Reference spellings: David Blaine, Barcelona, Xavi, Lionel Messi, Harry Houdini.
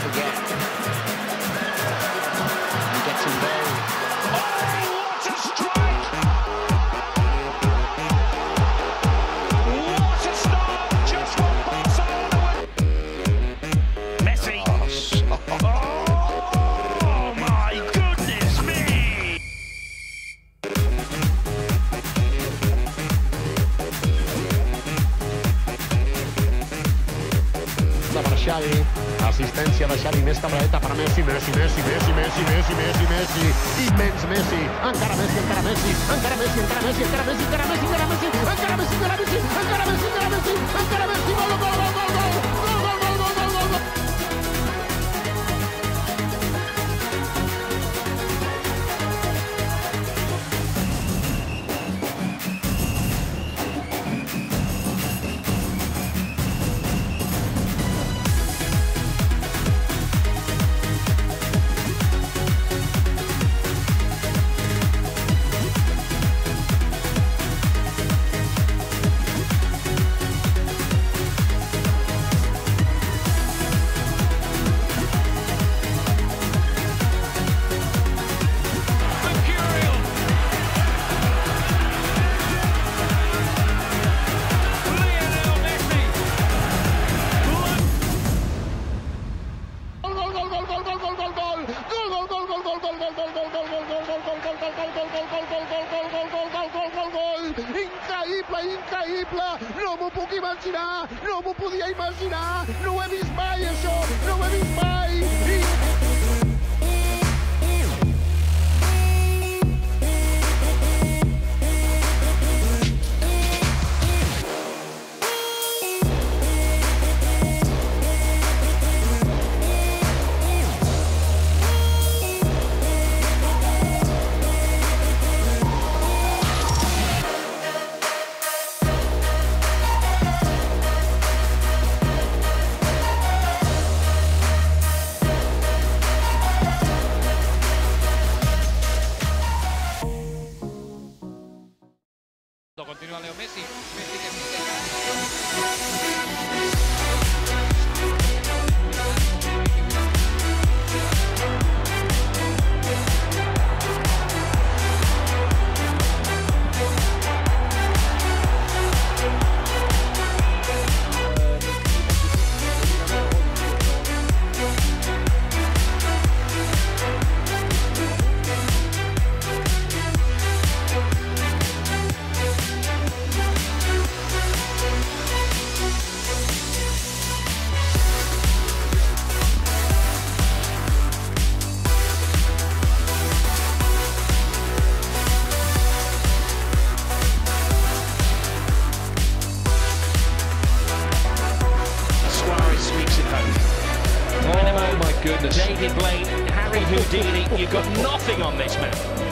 forget. He gets him there. Oh, what a strike! What a start! Just from Barcelona. Messi. Oh, my goodness me! Xavi, assistència de Xavi, més camareta per Messi, immens Messi, encara Messi, increïble, no m'ho puc imaginar, no m'ho podia imaginar, no ho he vist mai això, no ho he vist mai. Continúa Leo Messi, que David Blaine, Harry Houdini, you've got nothing on this man.